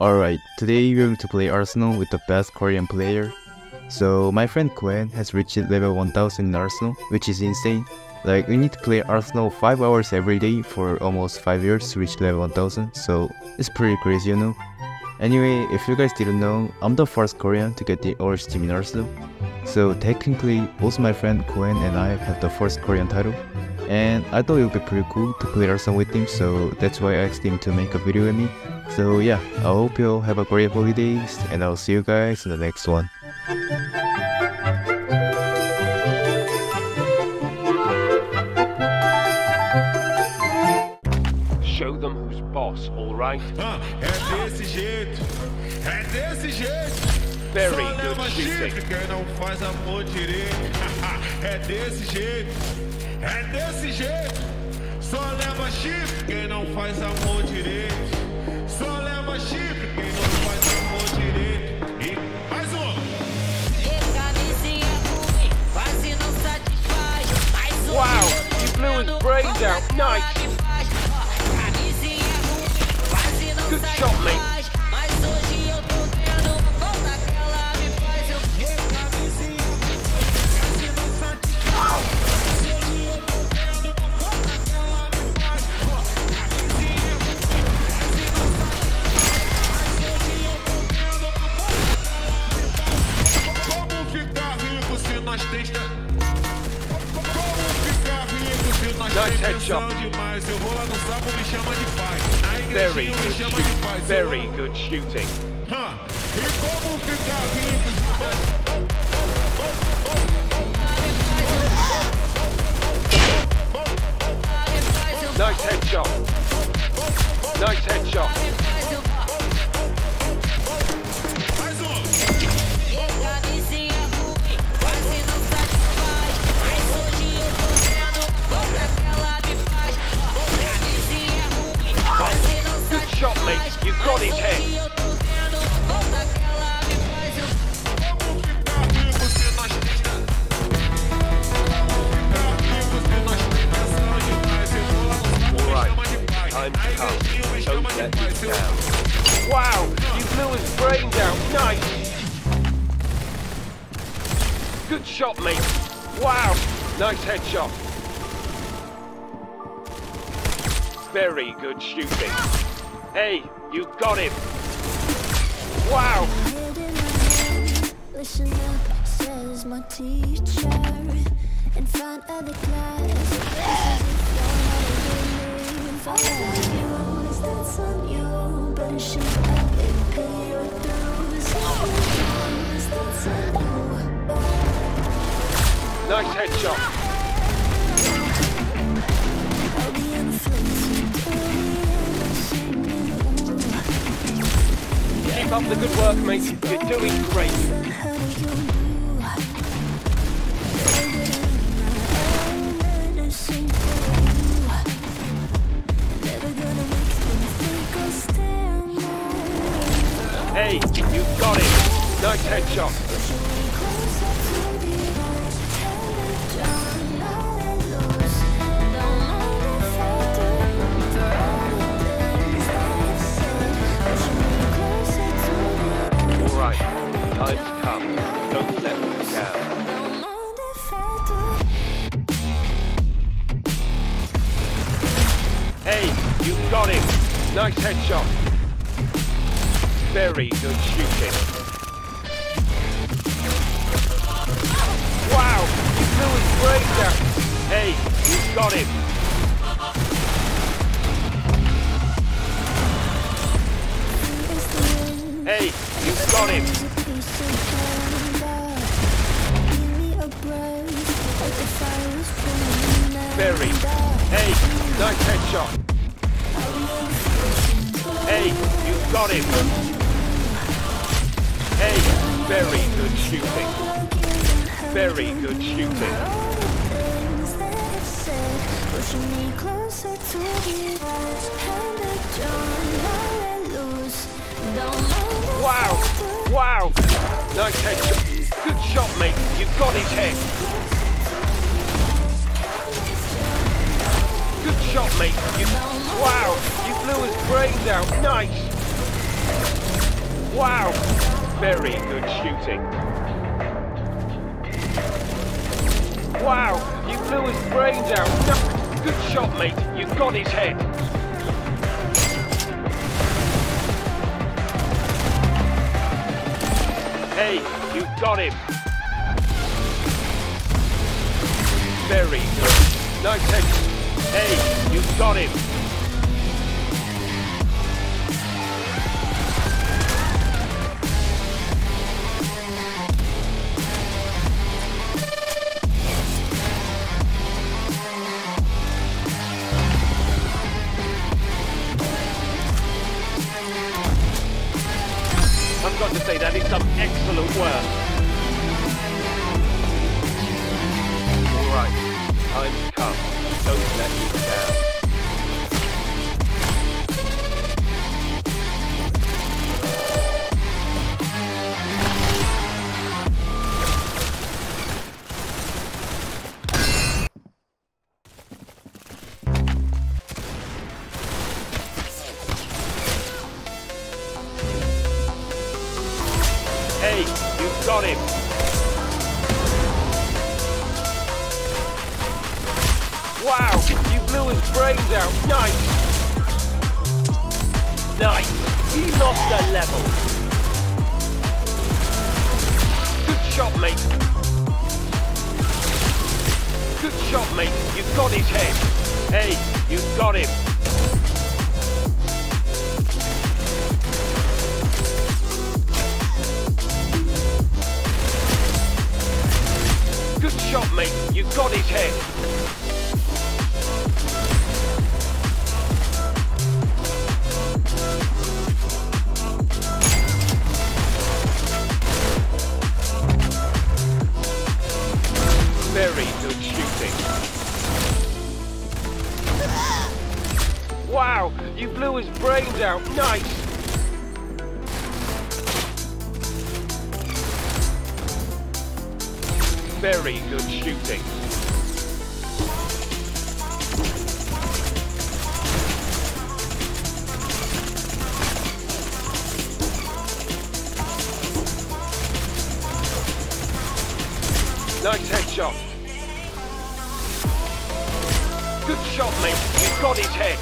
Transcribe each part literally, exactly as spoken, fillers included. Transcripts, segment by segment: Alright, today we're going to play Arsenal with the best Korean player. So my friend Gwen has reached level one thousand in Arsenal, which is insane. Like, we need to play Arsenal five hours every day for almost five years to reach level one thousand, so it's pretty crazy, you know. Anyway, if you guys didn't know, I'm the first Korean to get the orange team in Arsenal. So technically, both my friend Gwen and I have the first Korean title. And I thought it would be pretty cool to play Arsenal with him, so that's why I asked him to make a video with me. So yeah, I hope you all have a great holidays, and I'll see you guys in the next one. Show them who's boss, alright? Ah, é desse jeito! É desse jeito! Very good shooting! Quem não faz a mão direito! É desse jeito! É desse jeito! Só leva chifre quem não faz a mão direito! Só leva chifre quem não faz a mão direito! E mais um! E camisinha ruim, quase não satisfaz! Mais um! Wow! You blew his brains out! Nice! Good shot, mate. Como ficar rico se nós testamos? Como ficar rico se nós testamos demais? Eu vou lá no sapo, me chama de pai. Very good, very good shooting. Huh. Nice headshot. Nice headshot. You've got his head. Alright, I'm tough. Don't let me down. Wow, you blew his brains out. Nice. Good shot, mate. Wow, nice headshot. Very good shooting. Hey. You got him! Wow! Listen up, says my teacher. In front of the class. Nice headshot! Keep up the good work, mate. You're doing great. Hey, you got it. Nice headshot. Time's come. Don't let me down. Hey, you got him. Nice headshot. Very good shooting. Wow, you blew his brains out. Hey, you got him. Hey, you got him. Very. Hey, nice headshot. Hey, you got him. Hey, very good shooting. Very good shooting. Wow, wow. Nice headshot. Good shot, mate. You got his head. Good shot, mate. You, wow, you blew his brains out. Nice. Wow! Very good shooting. Wow! You blew his brains out. Good shot, mate. You got his head. Hey, you got him. Very good. Nice hit. Hey, you got him. I've got to say that is some excellent work. All right, time's come. Don't let me down. Hey, you've got him. Wow, you blew his brains out. Nice. Nice. He lost the level. Good shot, mate. Good shot, mate. You've got his head. Hey, you've got him. Shot, mate. You got his head. Very good shooting. Wow, you blew his brains out. Nice. Very good shooting. Nice headshot. Good shot, mate. You got his head.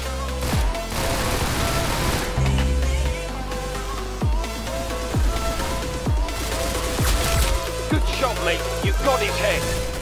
Good shot, mate. You got his head.